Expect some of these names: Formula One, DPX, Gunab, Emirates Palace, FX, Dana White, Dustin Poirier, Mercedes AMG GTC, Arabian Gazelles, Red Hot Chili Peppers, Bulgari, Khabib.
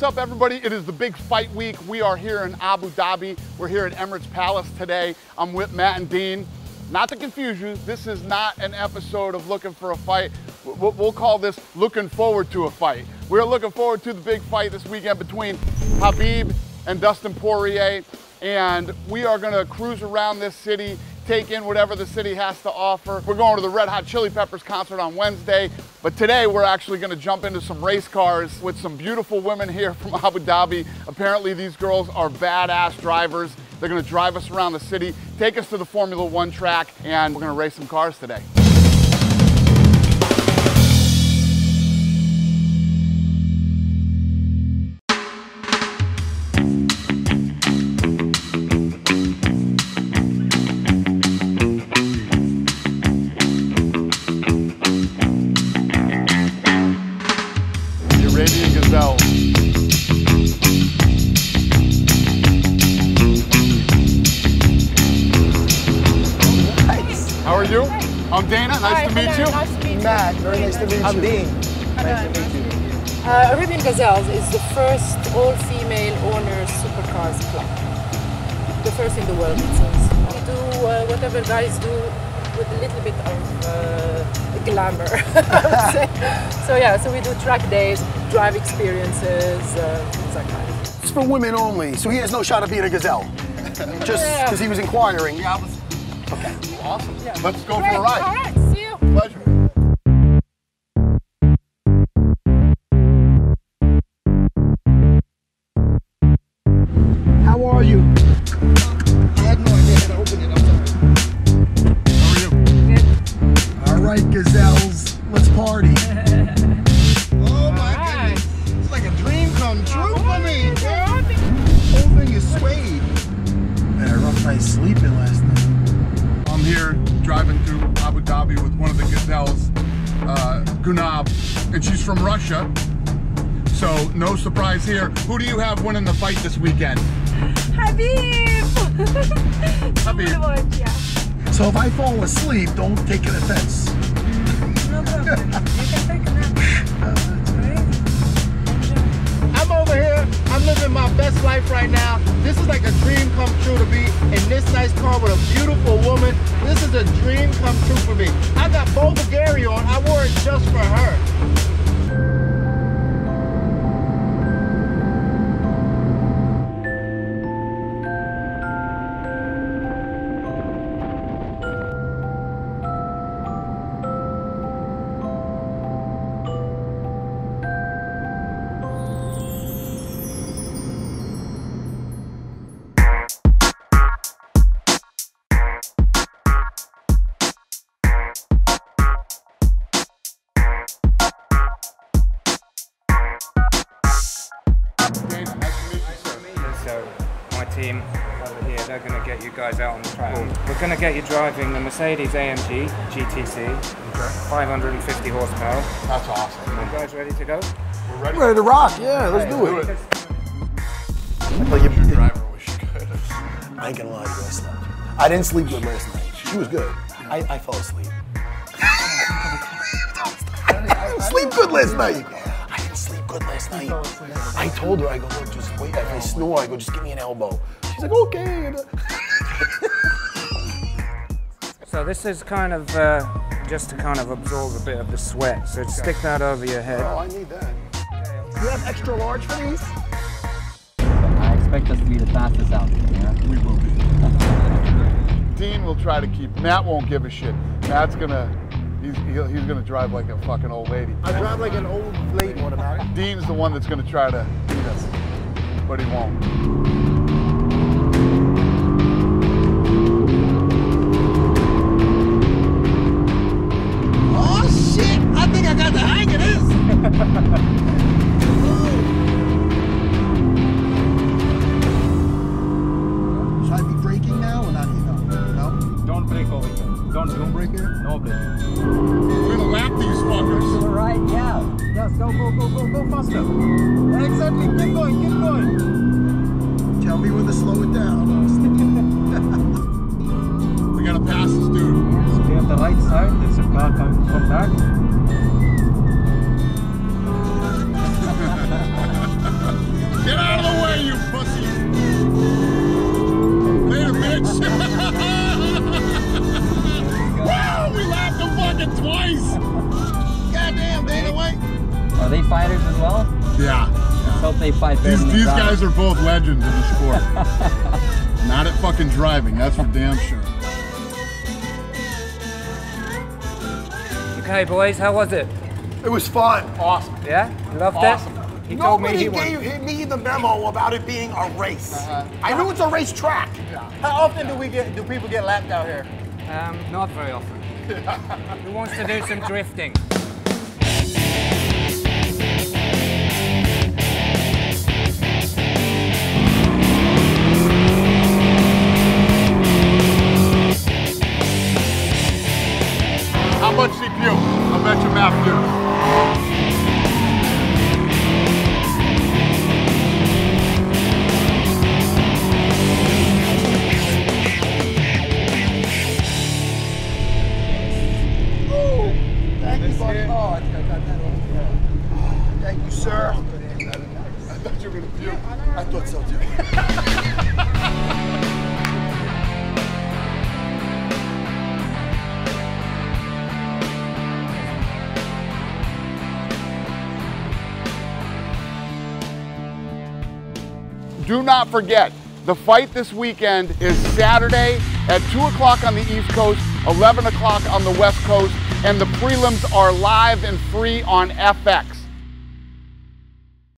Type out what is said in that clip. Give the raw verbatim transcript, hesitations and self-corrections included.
What's up, everybody? It is the big fight week. We are here in Abu Dhabi. We're here at Emirates Palace today. I'm with Matt and Dean. Not to confuse you, this is not an episode of looking for a fight. We'll call this looking forward to a fight. We're looking forward to the big fight this weekend between Khabib and Dustin Poirier. And we are gonna cruise around this city, take in whatever the city has to offer. We're going to the Red Hot Chili Peppers concert on Wednesday, but today we're actually gonna jump into some race cars with some beautiful women here from Abu Dhabi. Apparently these girls are badass drivers. They're gonna drive us around the city, take us to the Formula One track, and we're gonna race some cars today. Arabian Gazelles. Nice. How are you? I'm Dana. Nice Hi, to meet hello. you. Nice to meet you. Matt, very nice to meet you. I'm Dean. Nice to meet you. Uh, Arabian Gazelles is the first all-female owners supercars club. The first in the world, it seems. We do uh, whatever guys do with a little bit of uh, glamour, I would say. So yeah, so we do track days, drive experiences, uh, things like that. It's for women only, so he has no shot at being a gazelle. Just because he was inquiring. Yeah, I was... Okay. Awesome. Yeah. Let's go Great. for a ride. All right, see you. Pleasure. How are you? I had no idea how to open it. I'm sorry. How are you? Good. All right, gazelles. Let's party. True for me, girl. Whole thing is suede. Man, I rough night sleeping last night. I'm here driving through Abu Dhabi with one of the gazelles, uh, Gunab, and she's from Russia. So no surprise here. Who do you have winning the fight this weekend? Khabib. Khabib. Yeah. So if I fall asleep, don't take an offense. No problem. You can take an offense. I'm living my best life right now. This is like a dream come true to be in this nice car with a beautiful woman. This is a dream come true for me. I got Bo Bulgari on. I wore it just for her. Team over here, they're going to get you guys out on the track. Cool. We're going to get you driving the Mercedes A M G G T C, okay. five hundred fifty horsepower. That's awesome. You guys ready to go? We're ready, We're ready to rock, yeah, let's hey, do, do it. it. I thought your driver was good. I ain't going to lie to you, I slept. I didn't sleep good last night. She was good. I, I fell asleep. I didn't sleep good last night. sleep good last night. I told her, I go, look, just wait, if I snore, I go, just give me an elbow. She's like, okay. So this is kind of, uh, just to kind of absorb a bit of the sweat, so okay. stick that over your head. Oh, I need that. You have extra large for these? I expect us to be the fastest out here, yeah? We will be. Dean will try to keep, Matt won't give a shit. Matt's gonna... He's, he'll, he's gonna drive like a fucking old lady. I drive like an old lady. What about it? Dean's the one that's gonna try to beat us, but he won't. Get out of the way, you pussy. Later, bitch. Woo! We laughed them fucking twice. Goddamn, Dana White. Are they fighters as well? Yeah. Let's hope they fight better. These, than these guys are both legends in the sport. Not at fucking driving, that's for damn sure. Okay, boys, how was it? It was fun. Awesome. Yeah? You loved awesome. That? He Nobody told me he gave won. me the memo about it being a race. Uh-huh. I know it's a racetrack. Yeah. How often yeah. do we get do people get lapped out here? Um, not very often. Who wants to do some drifting? How much she puke? I bet your mouth pukes. Thank you, buddy. Oh, thank you, sir. I thought you were going to puke. I thought so, too. Do not forget, the fight this weekend is Saturday at two o'clock on the East Coast, eleven o'clock on the West Coast, and the prelims are live and free on F X.